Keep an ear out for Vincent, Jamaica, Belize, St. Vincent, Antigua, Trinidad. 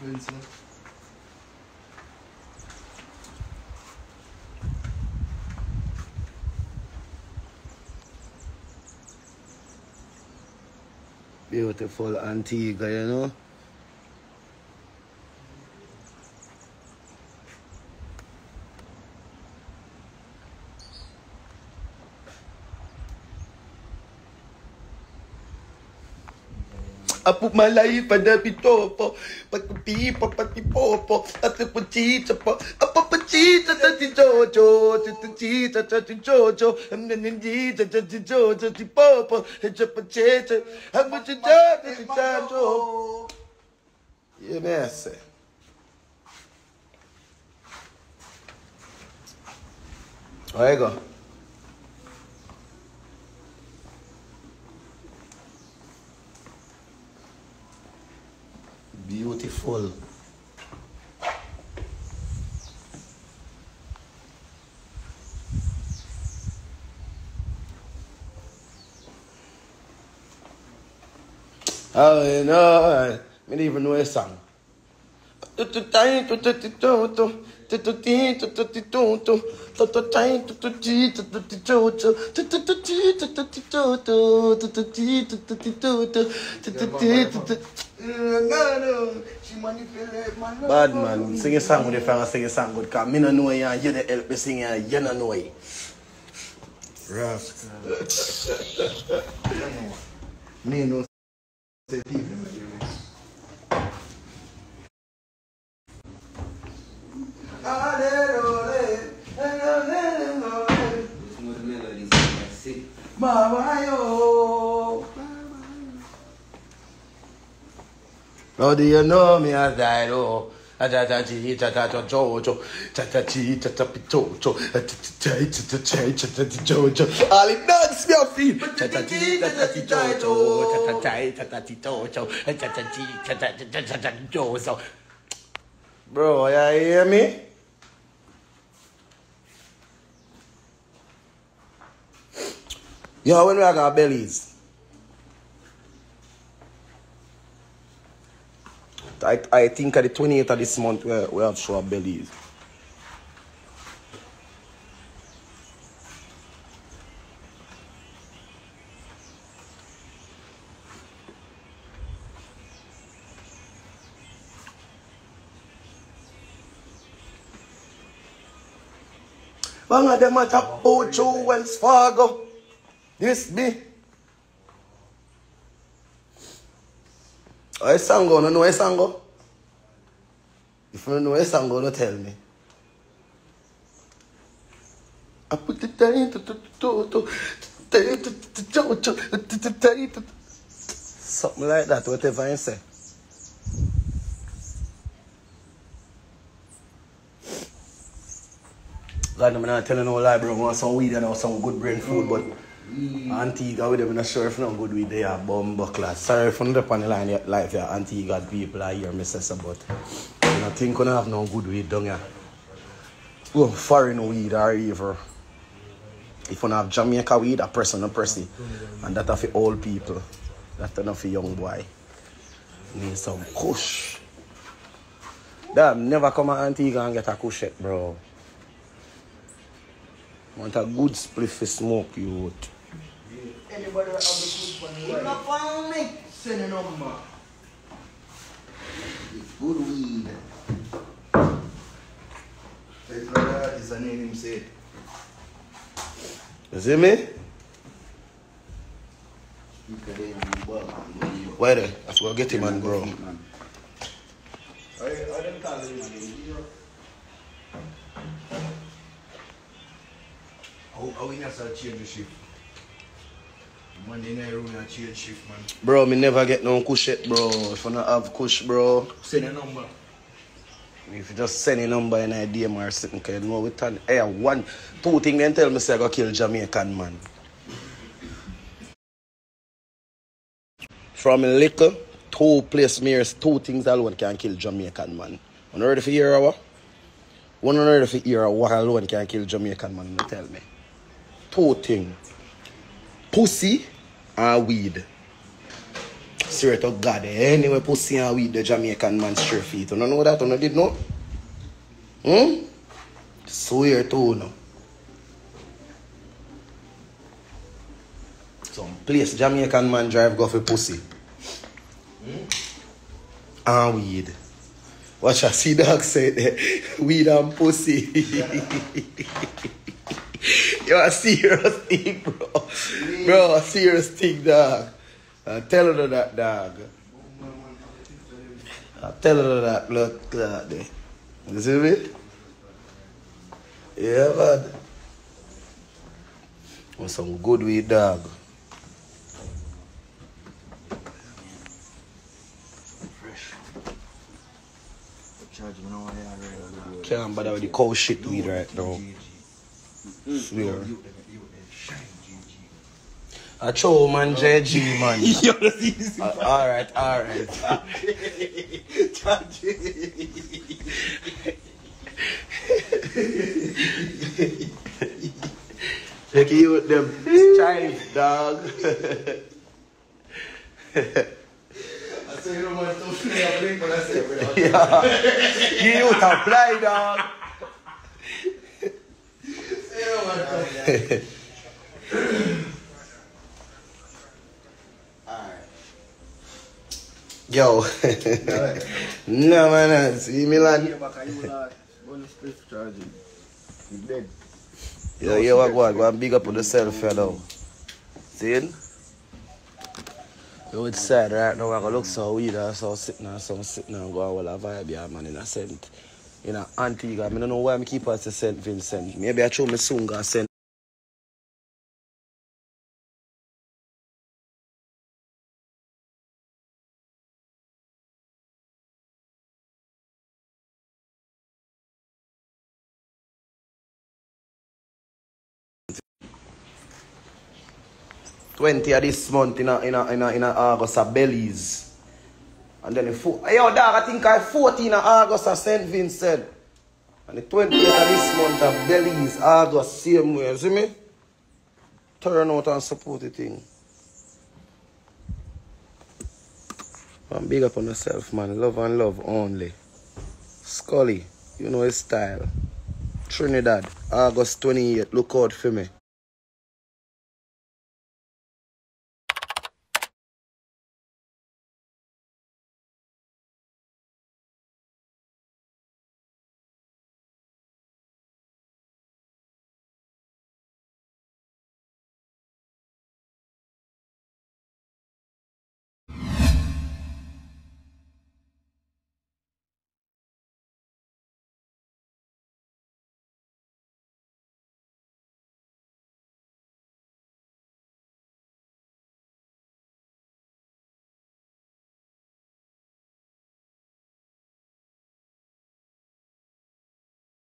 Vincent. Beautiful Antigua, you know. I put my life on every topo, but the people, but the popo, I took a cheat upon a papa cheat at the jojo, to cheat at the jojo, and then indeed at the jojo, the popo, and the potato, and what you do at the jojo. You mess. There you go. Beautiful. Oh, you know, I don't even know a song. Bad man, sing a song with the fella, sing a song with car. Me no know ya, you the help me sing ya, you no know it. Rough. Me no say oh, do you know me as I do? Bro, you hear me? Yo, when we are going to Belize? I think at the 28th of this month we have show at Belize. One of them at a Pocho Wells Fargo. This be. I sang on, no, I sang on. If you know I sang on, tell me. I put the time to something like that, whatever I say. God, I'm not telling no lie, bro. I want some weed and I want some good brain food, but. Antigua, I'm not sure if I'm good with they are bomb buckler. Sorry if I'm not on the line yet, like your Antigua people are here, Mrs. But I think I have no good weed down here. Oh, foreign weed or either. If I have Jamaica weed, a person a person. And that for old people. That's not for young boy. Need some kush. Damn, never come to Antigua and get a kush yet, bro. Want a good split for smoke, you would. Anybody have the good one? If not found me, send a number. It's good weed. His brother is a name himself. You see me? Where the? I should go get him and bro. I didn't call him again. How we not change the shift? Monday night room not change shift, man. Bro, me never get no kush yet, bro. If I not have kush, bro. Send a number. If you just send a number in a DM or something, you know we turn. Hey, one, two things then tell me say I go kill Jamaican man. From a liquor, two place mirrors, two things alone can kill Jamaican man. You ready for your hour? 100 feet here, what alone can kill Jamaican man, tell me. Two things. Pussy and weed. Straight to God. Anyway, pussy and weed the Jamaican man straight feet. You don't know that? You did know? Hmm? Swear to no. Some place Jamaican man drive go for pussy. Hmm? And weed. Watch I see dog say weed and pussy. Yo, a serious thing, bro. Please. Bro, a serious thing, dog. Tell her that, dog. Tell her that blood clot there. You see me? Yeah, man. With some good weed, dog. Can't bother with the cow shit weed right now. Swear. A show man, JG man. Alright, alright. Like you with them child dog. I said you want to play a play, but I said yeah. You with a play dog. Alright. Yo, no man, see Milan. Yo, you go and big up on yourself, fellow. See? You outside right now, I go look so weird, so sitting and some sitting and go all a vibe, yeah, man, in a scent. In a Antigua, I don't know why I keep her to St. Vincent. Maybe I show me soon go send. $20 of this month in August of Belize. And then the yo, dog, I think I 14 of August of St. Vincent. And the 20th of this month of Belize, August, same way. See me? Turn out and support the thing. I'm big up on yourself, man. Love and love only. Scully, you know his style. Trinidad, August 28th. Look out for me.